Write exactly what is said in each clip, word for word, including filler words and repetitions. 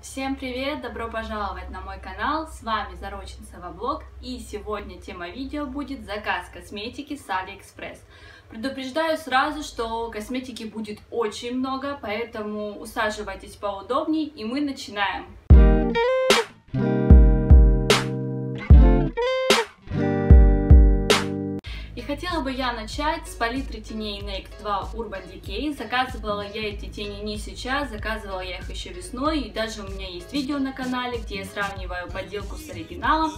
Всем привет! Добро пожаловать на мой канал, с вами Зароченцева Блог, и сегодня тема видео будет заказ косметики с AliExpress. Предупреждаю сразу, что косметики будет очень много, поэтому усаживайтесь поудобнее и мы начинаем. Хотела бы я начать с палитры теней Naked два Urban Decay. Заказывала я эти тени не сейчас, заказывала я их еще весной, и даже у меня есть видео на канале, где я сравниваю подделку с оригиналом,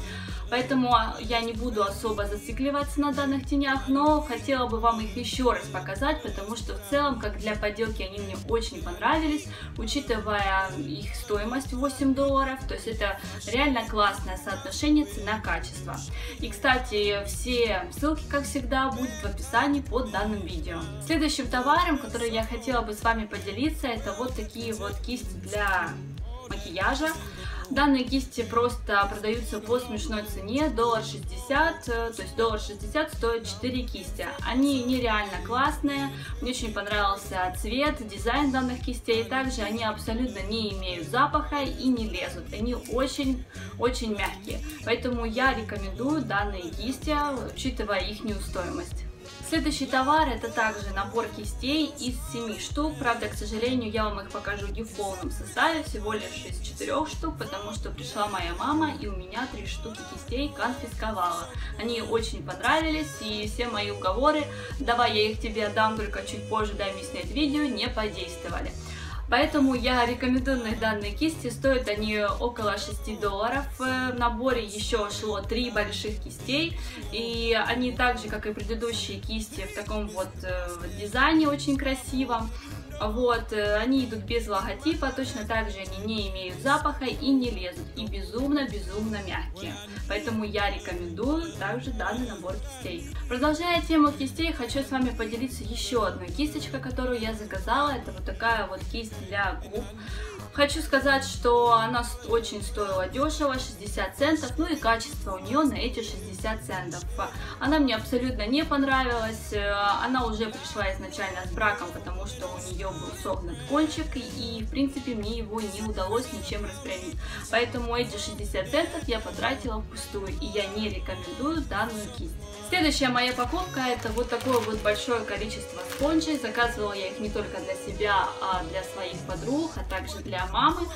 поэтому я не буду особо зацикливаться на данных тенях, но хотела бы вам их еще раз показать, потому что в целом, как для подделки, они мне очень понравились, учитывая их стоимость восемь долларов, то есть это реально классное соотношение цена-качество. И, кстати, все ссылки, как всегда, будет в описании под данным видео. Следующим товаром, который я хотела бы с вами поделиться, это вот такие вот кисти для макияжа. Данные кисти просто продаются по смешной цене, доллар шестьдесят, то есть доллар шестьдесят стоит четыре кисти. Они нереально классные, мне очень понравился цвет, дизайн данных кистей, также они абсолютно не имеют запаха и не лезут, они очень-очень мягкие, поэтому я рекомендую данные кисти, учитывая их стоимость. Следующий товар — это также набор кистей из семи штук, правда, к сожалению, я вам их покажу не в полном составе, всего лишь из четырёх штук, потому что пришла моя мама и у меня три штуки кистей конфисковала. Они очень понравились, и все мои уговоры «давай я их тебе отдам, только чуть позже дай мне снять видео» не подействовали. Поэтому я рекомендую данные кисти, стоят они около шести долларов. В наборе еще шло три больших кистей, и они так же, как и предыдущие кисти, в таком вот дизайне очень красивом. Вот, они идут без логотипа, точно так же они не имеют запаха и не лезут, и безумно-безумно мягкие. Поэтому я рекомендую также данный набор кистей. Продолжая тему кистей, хочу с вами поделиться еще одной кисточкой, которую я заказала. Это вот такая вот кисть для губ. Хочу сказать, что она очень стоила дешево, шестьдесят центов, ну и качество у нее на эти шестьдесят центов. Она мне абсолютно не понравилась, она уже пришла изначально с браком, потому что у нее был согнут кончик, и в принципе мне его не удалось ничем распрямить. Поэтому эти шестьдесят центов я потратила впустую, и я не рекомендую данную кисть. Следующая моя покупка — это вот такое вот большое количество спонжей. Заказывала я их не только для себя, а для своих подруг, а также для мамы.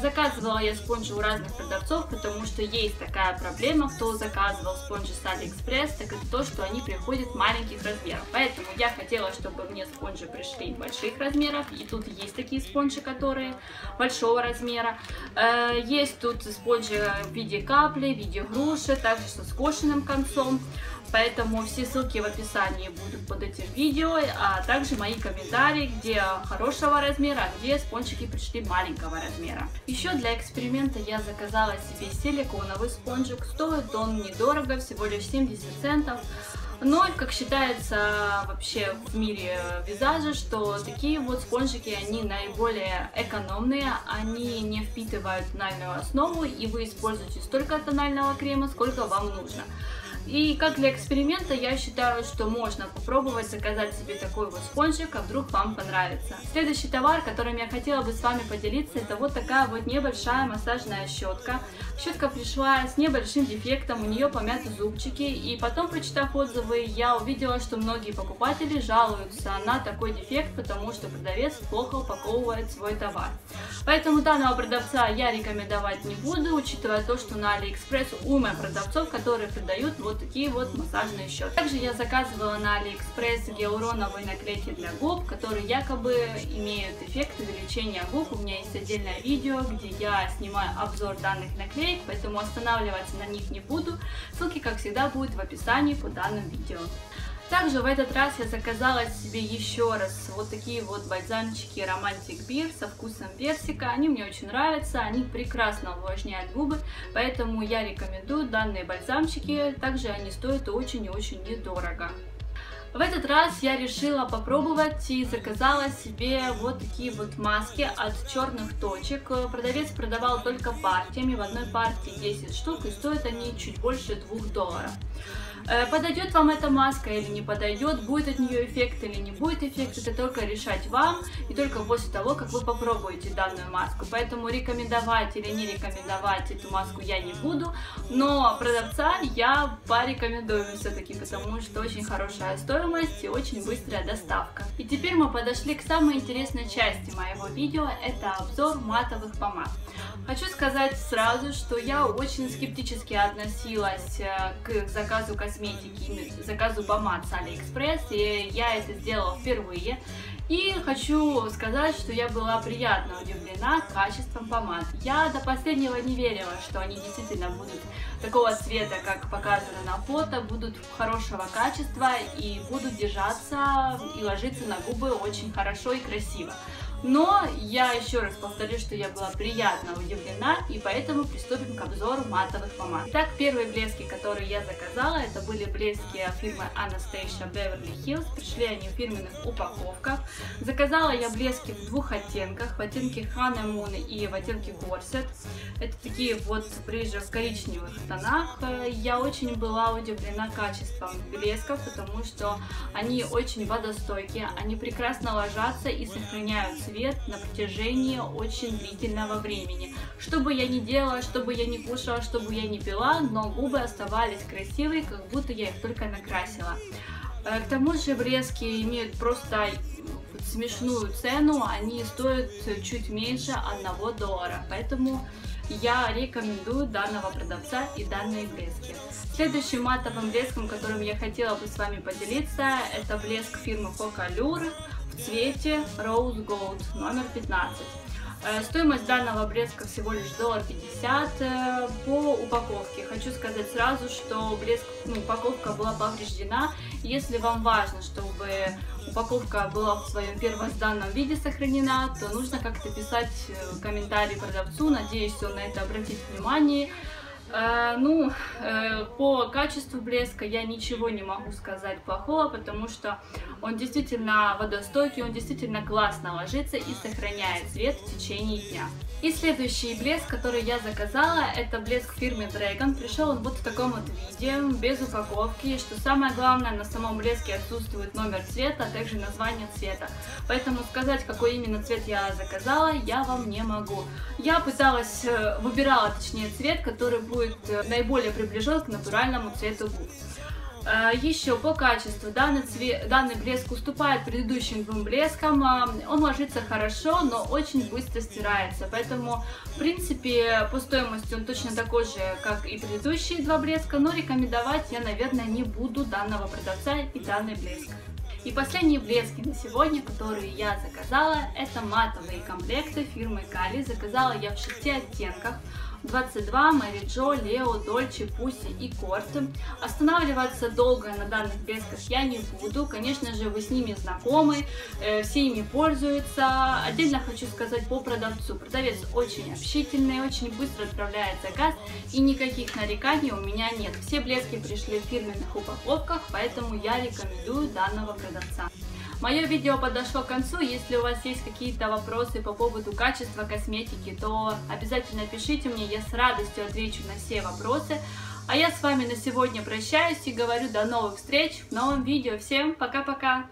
Заказывала я спонжи у разных продавцов, потому что есть такая проблема, кто заказывал спонжи с AliExpress, так это то, что они приходят маленьких размеров. Поэтому я хотела, чтобы мне спонжи пришли больших размеров, и тут есть такие спонжи, которые большого размера. Есть тут спонжи в виде капли, в виде груши, также со скошенным концом. Поэтому все ссылки в описании будут под этим видео, а также мои комментарии, где хорошего размера, а где спонжики пришли маленького размера. Еще для эксперимента я заказала себе силиконовый спонжик. Стоит он недорого, всего лишь семьдесят центов. Но, как считается вообще в мире визажа, что такие вот спонжики, они наиболее экономные, они не впитывают тональную основу, и вы используете столько тонального крема, сколько вам нужно. И как для эксперимента я считаю, что можно попробовать заказать себе такой вот спонжик, а вдруг вам понравится. Следующий товар, которым я хотела бы с вами поделиться, это вот такая вот небольшая массажная щетка. Щетка пришла с небольшим дефектом, у нее помяты зубчики, и потом, прочитав отзывы, я увидела, что многие покупатели жалуются на такой дефект, потому что продавец плохо упаковывает свой товар. Поэтому данного продавца я рекомендовать не буду, учитывая то, что на AliExpress уйма продавцов, которые продают вот такие вот массажные щетки. Также я заказывала на AliExpress гиалуроновые наклейки для губ, которые якобы имеют эффект увеличения губ. У меня есть отдельное видео, где я снимаю обзор данных наклеек, поэтому останавливаться на них не буду. Ссылки, как всегда, будут в описании по данным видео. Также в этот раз я заказала себе еще раз вот такие вот бальзамчики Romantic Bear со вкусом персика. Они мне очень нравятся, они прекрасно увлажняют губы, поэтому я рекомендую данные бальзамчики. Также они стоят очень и очень недорого. В этот раз я решила попробовать и заказала себе вот такие вот маски от черных точек. Продавец продавал только партиями, в одной партии десять штук, и стоят они чуть больше двух долларов. Подойдет вам эта маска или не подойдет, будет от нее эффект или не будет эффект, это только решать вам и только после того, как вы попробуете данную маску. Поэтому рекомендовать или не рекомендовать эту маску я не буду, но продавца я порекомендую все-таки, потому что очень хорошая стоимость и очень быстрая доставка. И теперь мы подошли к самой интересной части моего видео, это обзор матовых помад. Хочу сказать сразу, что я очень скептически относилась к заказу косметики, к заказу помад с AliExpress, и я это сделала впервые. И хочу сказать, что я была приятно удивлена качеством помад. Я до последнего не верила, что они действительно будут такого цвета, как показано на фото, будут хорошего качества и будут держаться и ложиться на губы очень хорошо и красиво. Но я еще раз повторю, что я была приятно удивлена, и поэтому приступим к обзору матовых помад. Итак, первые блески, которые я заказала, это были блески фирмы Anastasia Beverly Hills. Пришли они в фирменных упаковках. Заказала я блески в двух оттенках, в оттенке Honeymoon и в оттенке Gorset. Это такие вот ближе в коричневых тонах. Я очень была удивлена качеством блесков, потому что они очень водостойкие, они прекрасно ложатся и сохраняют цвет на протяжении очень длительного времени. Что бы я ни делала, что бы я ни кушала, что бы я ни пила, но губы оставались красивые, как будто я их только накрасила. К тому же блески имеют просто смешную цену, они стоят чуть меньше одного доллара, поэтому я рекомендую данного продавца и данные блески. Следующим матовым блеском, которым я хотела бы с вами поделиться, это блеск фирмы FOCALLURE в цвете Rose Gold номер пятнадцать. Стоимость данного блеска всего лишь один доллар пятьдесят по упаковке. Хочу сказать сразу, что блеск, ну, упаковка была повреждена. Если вам важно, чтобы упаковка была в своем первозданном виде сохранена, то нужно как-то писать комментарий продавцу. Надеюсь, он на это обратит внимание. Ну, по качеству блеска я ничего не могу сказать плохого, потому что он действительно водостойкий, он действительно классно ложится и сохраняет цвет в течение дня. И следующий блеск, который я заказала, это блеск фирмы Dragon. Пришел он вот в таком вот виде, без упаковки. Что самое главное, на самом блеске отсутствует номер цвета, а также название цвета. Поэтому сказать, какой именно цвет я заказала, я вам не могу. Я пыталась, выбирала точнее цвет, который будет наиболее приближен к натуральному цвету губ. Еще по качеству данный, цвет, данный блеск уступает предыдущим двум блескам, он ложится хорошо, но очень быстро стирается, поэтому в принципе по стоимости он точно такой же, как и предыдущие два блеска, но рекомендовать я, наверное, не буду данного продавца и данный блеск. И последние блески на сегодня, которые я заказала, это матовые комплекты фирмы Kaylie. Заказала я в шести оттенках: двадцать два, Мэри Джо, Лео, Дольче, Пусси и Корт. Останавливаться долго на данных блесках я не буду, конечно же, вы с ними знакомы, э, все ими пользуются. Отдельно хочу сказать по продавцу. Продавец очень общительный, очень быстро отправляет заказ, и никаких нареканий у меня нет. Все блески пришли в фирменных упаковках, поэтому я рекомендую данного продавца. Мое видео подошло к концу. Если у вас есть какие-то вопросы по поводу качества косметики, то обязательно пишите мне, я с радостью отвечу на все вопросы. А я с вами на сегодня прощаюсь и говорю до новых встреч в новом видео. Всем пока-пока!